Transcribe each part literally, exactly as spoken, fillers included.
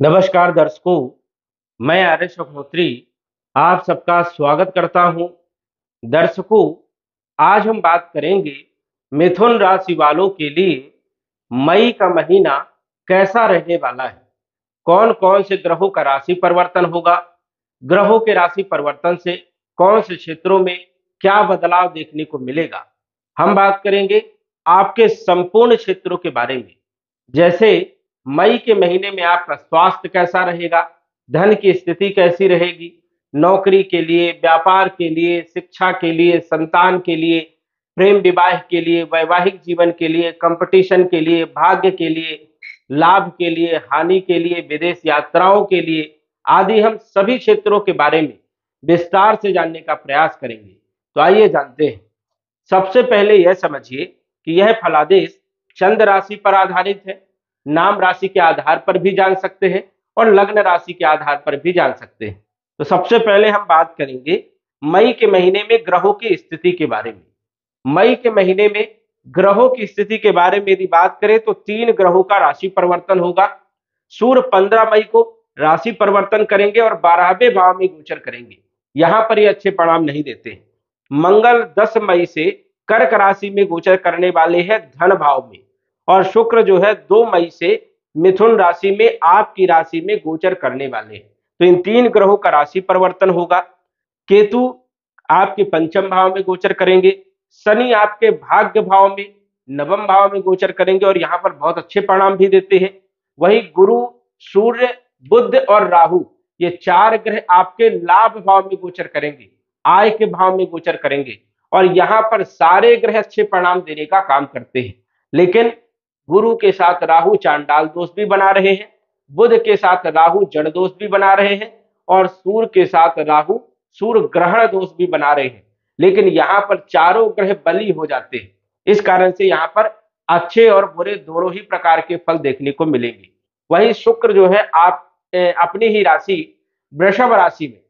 नमस्कार दर्शकों, मैं आर एस अग्निहोत्री आप सबका स्वागत करता हूं। दर्शकों, आज हम बात करेंगे मिथुन राशि वालों के लिए मई का महीना कैसा रहने वाला है, कौन कौन से ग्रहों का राशि परिवर्तन होगा, ग्रहों के राशि परिवर्तन से कौन से क्षेत्रों में क्या बदलाव देखने को मिलेगा। हम बात करेंगे आपके संपूर्ण क्षेत्रों के बारे में, जैसे मई के महीने में आपका स्वास्थ्य कैसा रहेगा, धन की स्थिति कैसी रहेगी, नौकरी के लिए, व्यापार के लिए, शिक्षा के लिए, संतान के लिए, प्रेम विवाह के लिए, वैवाहिक जीवन के लिए, कंपटीशन के लिए, भाग्य के लिए, लाभ के लिए, हानि के लिए, विदेश यात्राओं के लिए आदि हम सभी क्षेत्रों के बारे में विस्तार से जानने का प्रयास करेंगे। तो आइए जानते हैं। सबसे पहले यह समझिए कि यह फलादेश चंद्र राशि पर आधारित है। नाम राशि के आधार पर भी जान सकते हैं और लग्न राशि के आधार पर भी जान सकते हैं। तो सबसे पहले हम बात करेंगे मई के महीने में ग्रहों की स्थिति के बारे में। मई के महीने में ग्रहों की स्थिति के बारे में यदि बात करें तो तीन ग्रहों का राशि परिवर्तन होगा। सूर्य पंद्रह मई को राशि परिवर्तन करेंगे और बारहवें भाव में गोचर करेंगे, यहाँ पर ये अच्छे परिणाम नहीं देते हैं। मंगल दस मई से कर्क राशि में गोचर करने वाले हैं, धन भाव में, और शुक्र जो है दो मई से मिथुन राशि में आपकी राशि में गोचर करने वाले हैं। तो इन तीन ग्रहों का राशि परिवर्तन होगा। केतु आपके पंचम भाव में गोचर करेंगे, शनि आपके भाग्य भाव में, नवम भाव में गोचर करेंगे और यहाँ पर बहुत अच्छे परिणाम भी देते हैं। वहीं गुरु, सूर्य, बुध और राहु ये चार ग्रह आपके लाभ भाव में गोचर करेंगे, आय के भाव में गोचर करेंगे और यहाँ पर सारे ग्रह अच्छे परिणाम देने का काम करते हैं। लेकिन गुरु के साथ राहु चांडाल दोष भी बना रहे हैं, बुध के साथ राहु जड़ दोष भी बना रहे हैं और सूर्य के साथ राहु सूर्य ग्रहण दोष भी बना रहे हैं। लेकिन यहाँ पर चारों ग्रह बली हो जाते हैं, इस कारण से यहाँ पर अच्छे और बुरे दोनों ही प्रकार के फल देखने को मिलेंगे। वहीं शुक्र जो है आप ए, अपनी ही राशि वृषभ राशि में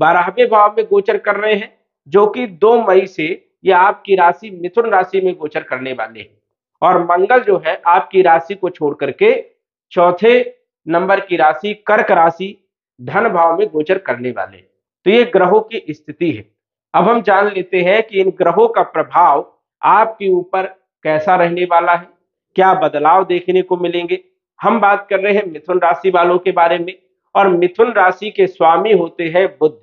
बारहवें भाव में गोचर कर रहे हैं, जो कि दो मई से यह आपकी राशि मिथुन राशि में गोचर करने वाले हैं। और मंगल जो है आपकी राशि को छोड़ करके चौथे नंबर की राशि कर्क राशि धन भाव में गोचर करने वाले हैं। तो ये ग्रहों की स्थिति है। अब हम जान लेते हैं कि इन ग्रहों का प्रभाव आपके ऊपर कैसा रहने वाला है, क्या बदलाव देखने को मिलेंगे। हम बात कर रहे हैं मिथुन राशि वालों के बारे में, और मिथुन राशि के स्वामी होते हैं बुध।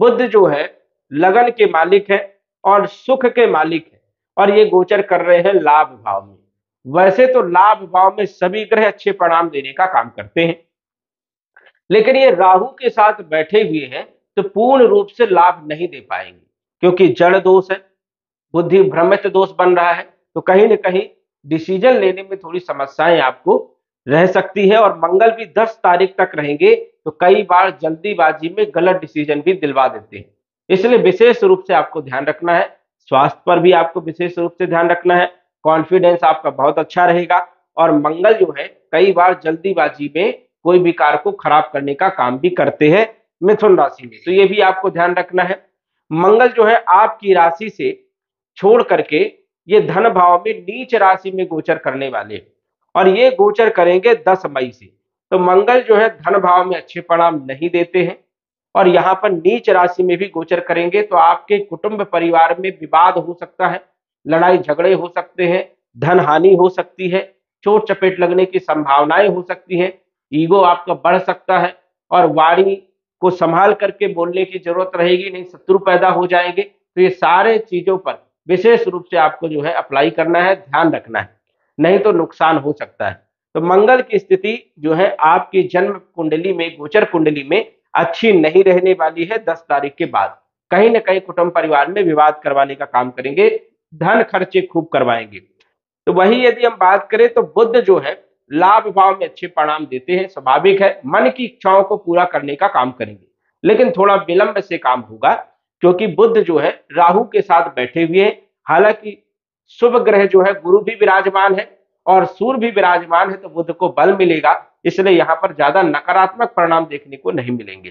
बुध जो है लगन के मालिक है और सुख के मालिक है और ये गोचर कर रहे हैं लाभ भाव में। वैसे तो लाभ भाव में सभी ग्रह अच्छे परिणाम देने का काम करते हैं, लेकिन ये राहु के साथ बैठे हुए हैं तो पूर्ण रूप से लाभ नहीं दे पाएंगे, क्योंकि जड़ दोष है, बुद्धि भ्रमित दोष बन रहा है। तो कहीं ना कहीं डिसीजन लेने में थोड़ी समस्याएं आपको रह सकती है। और मंगल भी दस तारीख तक रहेंगे तो कई बार जल्दीबाजी में गलत डिसीजन भी दिलवा देते हैं। इसलिए विशेष रूप से आपको ध्यान रखना है, स्वास्थ्य पर भी आपको विशेष रूप से ध्यान रखना है। कॉन्फिडेंस आपका बहुत अच्छा रहेगा और मंगल जो है कई बार जल्दीबाजी में कोई भी कार्य को खराब करने का काम भी करते हैं मिथुन राशि में, तो ये भी आपको ध्यान रखना है। मंगल जो है आपकी राशि से छोड़ करके ये धन भाव में नीच राशि में गोचर करने वाले हैं और ये गोचर करेंगे दस मई से। तो मंगल जो है धन भाव में अच्छे परिणाम नहीं देते हैं और यहाँ पर नीच राशि में भी गोचर करेंगे, तो आपके कुटुंब परिवार में विवाद हो सकता है, लड़ाई झगड़े हो सकते हैं, धन हानि हो सकती है, चोट चपेट लगने की संभावनाएं हो सकती हैं, ईगो आपका बढ़ सकता है और वाणी को संभाल करके बोलने की जरूरत रहेगी, नहीं शत्रु पैदा हो जाएंगे। तो ये सारे चीजों पर विशेष रूप से आपको जो है अप्लाई करना है, ध्यान रखना है, नहीं तो नुकसान हो सकता है। तो मंगल की स्थिति जो है आपकी जन्म कुंडली में, गोचर कुंडली में अच्छी नहीं रहने वाली है। दस तारीख के बाद कहीं ना कहीं कुटुंब परिवार में विवाद करवाने का काम करेंगे, धन खर्चे खूब करवाएंगे। तो वही यदि हम बात करें तो बुध जो है लाभ भाव में अच्छे परिणाम देते हैं, स्वाभाविक है, मन की इच्छाओं को पूरा करने का काम करेंगे, लेकिन थोड़ा विलंब से काम होगा क्योंकि बुध जो है राहु के साथ बैठे हुए हैं। हालांकि शुभ ग्रह जो है गुरु भी विराजमान है और सूर्य भी विराजमान है, तो बुध को बल मिलेगा, इसलिए यहाँ पर ज्यादा नकारात्मक परिणाम देखने को नहीं मिलेंगे।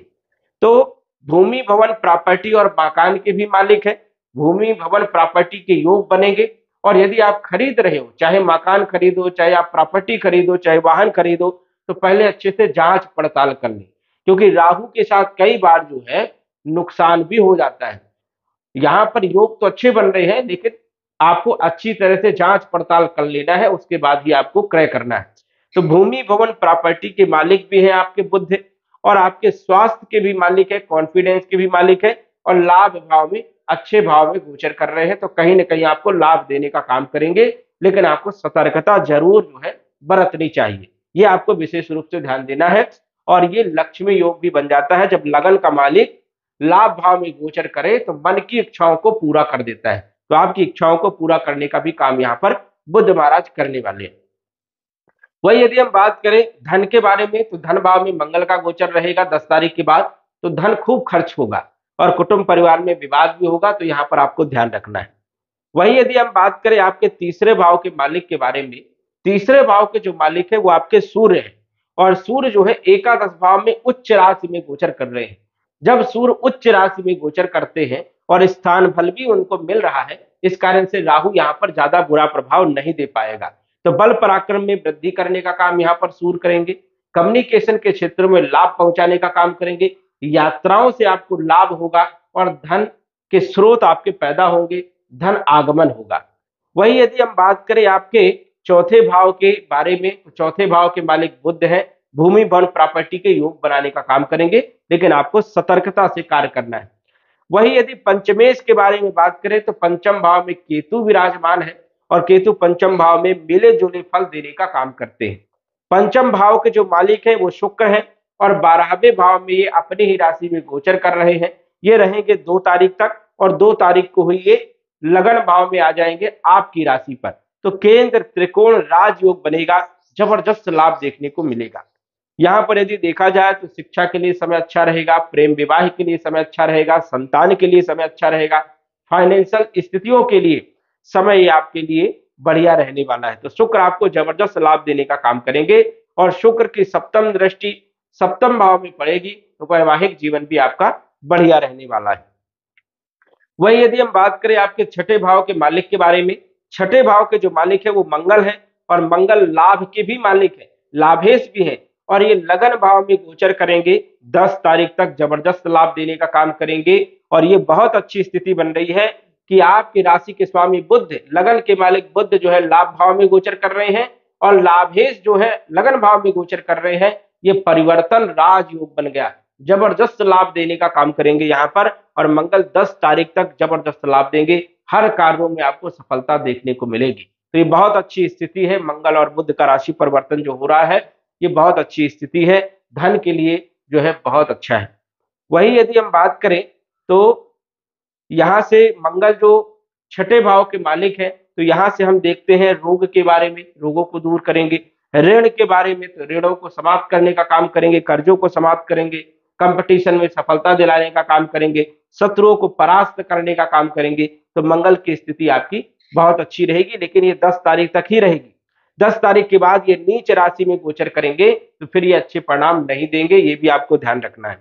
तो भूमि, भवन, प्रॉपर्टी और मकान के भी मालिक है, भूमि, भवन, प्रॉपर्टी के योग बनेंगे। और यदि आप खरीद रहे हो, चाहे मकान खरीदो, चाहे आप प्रॉपर्टी खरीदो, चाहे वाहन खरीदो, तो पहले अच्छे से जांच पड़ताल कर लें, क्योंकि राहु के साथ कई बार जो है नुकसान भी हो जाता है। यहाँ पर योग तो अच्छे बन रहे हैं, लेकिन आपको अच्छी तरह से जांच पड़ताल कर लेना है, उसके बाद ही आपको क्रय करना है। तो भूमि भवन प्रॉपर्टी के मालिक भी हैं आपके बुध, और आपके स्वास्थ्य के भी मालिक है, कॉन्फिडेंस के भी मालिक है, और लाभ भाव में अच्छे भाव में गोचर कर रहे हैं, तो कहीं ना कहीं आपको लाभ देने का काम करेंगे। लेकिन आपको सतर्कता जरूर जो है बरतनी चाहिए, ये आपको विशेष रूप से ध्यान देना है। और ये लक्ष्मी योग भी बन जाता है, जब लगन का मालिक लाभ भाव में गोचर करे तो मन की इच्छाओं को पूरा कर देता है। तो आपकी इच्छाओं को पूरा करने का भी काम यहाँ पर बुध महाराज करने वाले हैं। वही यदि हम बात करें धन के बारे में, तो धन भाव में मंगल का गोचर रहेगा दस तारीख के बाद, तो धन खूब खर्च होगा और कुटुंब परिवार में विवाद भी होगा, तो यहाँ पर आपको ध्यान रखना है। वही यदि हम बात करें आपके तीसरे भाव के मालिक के बारे में, तीसरे भाव के जो मालिक है वो आपके सूर्य है, और सूर्य जो है एकादश भाव में उच्च राशि में गोचर कर रहे हैं। जब सूर्य उच्च राशि में गोचर करते हैं और स्थान फल भी उनको मिल रहा है, इस कारण से राहु यहाँ पर ज्यादा बुरा प्रभाव नहीं दे पाएगा। तो बल पराक्रम में वृद्धि करने का काम यहाँ पर सूर्य करेंगे, कम्युनिकेशन के क्षेत्र में लाभ पहुंचाने का काम करेंगे, यात्राओं से आपको लाभ होगा और धन के स्रोत आपके पैदा होंगे, धन आगमन होगा। वही यदि हम बात करें आपके चौथे भाव के बारे में, तो चौथे भाव के मालिक बुध हैं, भूमि भवन प्रॉपर्टी के योग बनाने का काम करेंगे, लेकिन आपको सतर्कता से कार्य करना है। वही यदि पंचमेश के बारे में बात करें, तो पंचम भाव में केतु विराजमान है, और केतु पंचम भाव में मिले जुले फल देने का काम करते हैं। पंचम भाव के जो मालिक है वो शुक्र है, और बारहवें भाव में ये अपनी ही राशि में गोचर कर रहे हैं। ये रहेंगे दो तारीख तक, और दो तारीख को ही ये लगन भाव में आ जाएंगे आपकी राशि पर। तो केंद्र त्रिकोण राजयोग बनेगा, जबरदस्त लाभ देखने को मिलेगा। यहाँ पर यदि देखा जाए तो शिक्षा के लिए समय अच्छा रहेगा, प्रेम विवाह के लिए समय अच्छा रहेगा, संतान के लिए समय अच्छा रहेगा, फाइनेंशियल स्थितियों के लिए समय आपके लिए बढ़िया रहने वाला है। तो शुक्र आपको जबरदस्त लाभ देने का काम करेंगे, और शुक्र की सप्तम दृष्टि सप्तम भाव में पड़ेगी, तो वैवाहिक जीवन भी आपका बढ़िया रहने वाला है। वही यदि हम बात करें आपके छठे भाव के मालिक के बारे में, छठे भाव के जो मालिक है वो मंगल है, और मंगल लाभ के भी मालिक है, लाभेश भी है, और ये लगन भाव में गोचर करेंगे। दस तारीख तक जबरदस्त लाभ देने का काम करेंगे, और ये बहुत अच्छी स्थिति बन रही है कि आपकी राशि के स्वामी बुध, लगन के मालिक बुध जो है लाभ भाव में गोचर कर रहे हैं, और लाभेश जो है लगन भाव में गोचर कर रहे हैं। ये परिवर्तन राजयोग बन गया, जबरदस्त लाभ देने का काम करेंगे यहाँ पर, और मंगल दस तारीख तक जबरदस्त लाभ देंगे, हर कार्यों में आपको सफलता देखने को मिलेगी। तो ये बहुत अच्छी स्थिति है, मंगल और बुध का राशि परिवर्तन जो हो रहा है ये बहुत अच्छी स्थिति है, धन के लिए जो है बहुत अच्छा है। वही यदि हम बात करें तो यहाँ से मंगल जो छठे भाव के मालिक है, तो यहाँ से हम देखते हैं रोग के बारे में, रोगों को दूर करेंगे, ऋण के बारे में, तो ऋणों को समाप्त करने का काम करेंगे, कर्जों को समाप्त करेंगे, कंपटीशन में सफलता दिलाने का काम करेंगे, शत्रुओं को परास्त करने का काम करेंगे। तो मंगल की स्थिति आपकी बहुत अच्छी रहेगी, लेकिन ये दस तारीख तक ही रहेगी। दस तारीख के बाद ये नीच राशि में गोचर करेंगे, तो फिर ये अच्छे परिणाम नहीं देंगे, ये भी आपको ध्यान रखना है।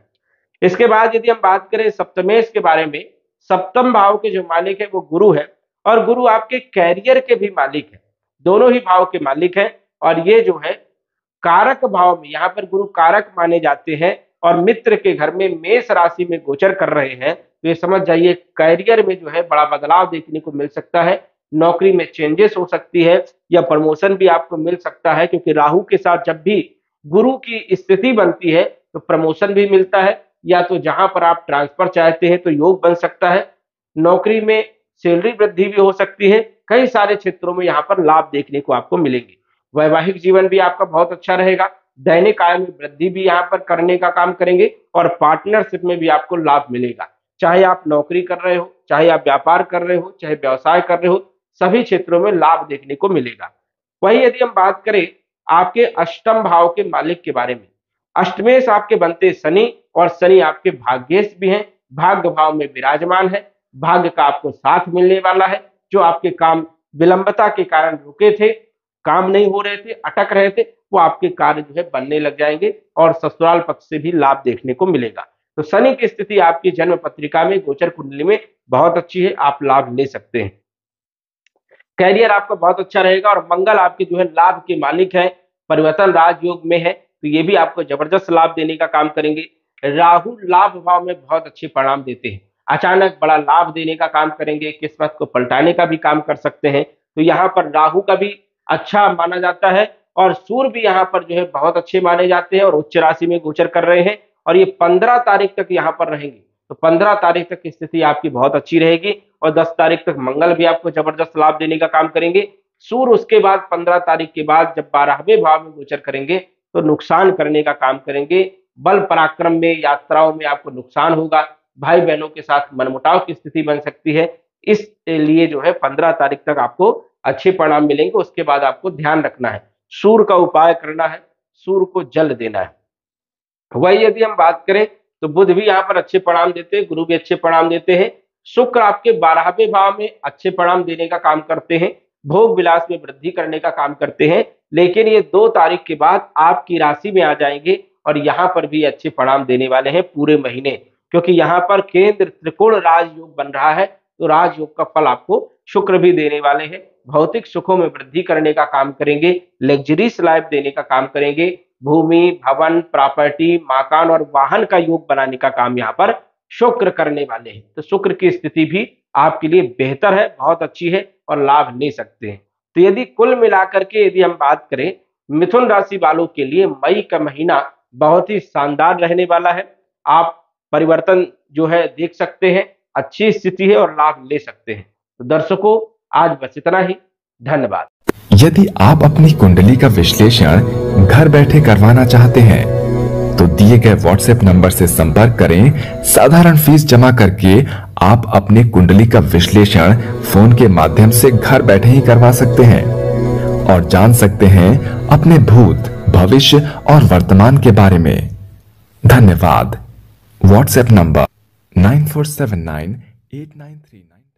इसके बाद यदि हम बात करें सप्तमेश के बारे में, सप्तम भाव के जो मालिक है वो गुरु है, और गुरु आपके कैरियर के भी मालिक है, दोनों ही भाव के मालिक है, और ये जो है कारक भाव में, यहाँ पर गुरु कारक माने जाते हैं, और मित्र के घर में मेष राशि में गोचर कर रहे हैं। तो ये समझ जाइए करियर में जो है बड़ा बदलाव देखने को मिल सकता है, नौकरी में चेंजेस हो सकती है, या प्रमोशन भी आपको मिल सकता है, क्योंकि राहु के साथ जब भी गुरु की स्थिति बनती है तो प्रमोशन भी मिलता है, या तो जहां पर आप ट्रांसफर चाहते हैं तो योग बन सकता है, नौकरी में सैलरी वृद्धि भी हो सकती है, कई सारे क्षेत्रों में यहाँ पर लाभ देखने को आपको मिलेंगे। वैवाहिक जीवन भी आपका बहुत अच्छा रहेगा, दैनिक आय में वृद्धि भी यहाँ पर करने का काम करेंगे, और पार्टनरशिप में भी आपको लाभ मिलेगा, चाहे आप नौकरी कर रहे हो, चाहे आप व्यापार कर रहे हो, चाहे व्यवसाय कर रहे हो, सभी क्षेत्रों में लाभ देखने को मिलेगा। वही यदि हम बात करें आपके अष्टम भाव के मालिक के बारे में, अष्टमेश आपके बनते शनि, और शनि आपके भाग्येश भी हैं, भाग्य भाव में विराजमान है, भाग्य का आपको साथ मिलने वाला है। जो आपके काम विलंबता के कारण रुके थे, काम नहीं हो रहे थे, अटक रहे थे, वो आपके कार्य जो है बनने लग जाएंगे, और ससुराल पक्ष से भी लाभ देखने को मिलेगा। तो शनि की स्थिति आपकी जन्म पत्रिका में गोचर कुंडली में बहुत अच्छी है, आप लाभ ले सकते हैं। कैरियर आपका बहुत अच्छा रहेगा, और मंगल आपके जो है लाभ के मालिक है, परिवर्तन राजयोग में है, तो ये भी आपको जबरदस्त लाभ देने का काम करेंगे। राहु लाभ भाव में बहुत अच्छे परिणाम देते हैं, अचानक बड़ा लाभ देने का काम करेंगे, किस्मत को पलटाने का भी काम कर सकते हैं। तो यहाँ पर राहु का भी अच्छा माना जाता है और सूर्य भी यहाँ पर जो है बहुत अच्छे माने जाते हैं और उच्च राशि में गोचर कर रहे हैं और ये पंद्रह तारीख तक यहाँ पर रहेंगे। तो पंद्रह तारीख तक स्थिति आपकी बहुत अच्छी रहेगी और दस तारीख तक मंगल भी आपको जबरदस्त लाभ देने का काम करेंगे। सूर्य उसके बाद पंद्रह तारीख के बाद जब बारहवें भाव में गोचर करेंगे तो नुकसान करने का काम करेंगे। बल पराक्रम में, यात्राओं में आपको नुकसान होगा, भाई बहनों के साथ मनमुटाव की स्थिति बन सकती है। इसलिए जो है पंद्रह तारीख तक आपको अच्छे परिणाम मिलेंगे। उसके बाद आपको ध्यान रखना है, सूर्य का उपाय करना है, सूर्य को जल देना है। वही यदि हम बात करें तो बुध भी यहाँ पर अच्छे परिणाम देते हैं, गुरु भी अच्छे परिणाम देते हैं, शुक्र आपके बारहवें भाव में अच्छे परिणाम देने का काम करते हैं, भोग विलास में वृद्धि करने का काम करते हैं। लेकिन ये दो तारीख के बाद आपकी राशि में आ जाएंगे और यहाँ पर भी अच्छे परिणाम देने वाले हैं पूरे महीने, क्योंकि यहाँ पर केंद्र त्रिकोण राजयोग बन रहा है। तो राजयोग का फल आपको शुक्र भी देने वाले हैं, भौतिक सुखों में वृद्धि करने का काम करेंगे, लग्जरीस लाइफ देने का काम करेंगे, भूमि, भवन, प्रॉपर्टी, मकान और वाहन का योग बनाने का काम यहाँ पर शुक्र करने वाले हैं। तो शुक्र की स्थिति भी आपके लिए बेहतर है, बहुत अच्छी है और लाभ ले सकते हैं। तो यदि कुल मिलाकर के यदि हम बात करें मिथुन राशि वालों के लिए मई का महीना बहुत ही शानदार रहने वाला है। आप परिवर्तन जो है देख सकते हैं, अच्छी स्थिति है और लाभ ले सकते हैं। तो दर्शकों आज बस इतना ही, धन्यवाद। यदि आप अपनी कुंडली का विश्लेषण घर बैठे करवाना चाहते हैं तो दिए गए व्हाट्सएप नंबर से संपर्क करें। साधारण फीस जमा करके आप अपने कुंडली का विश्लेषण फोन के माध्यम से घर बैठे ही करवा सकते हैं और जान सकते हैं अपने भूत, भविष्य और वर्तमान के बारे में। धन्यवाद। WhatsApp number nine four seven nine eight nine three nine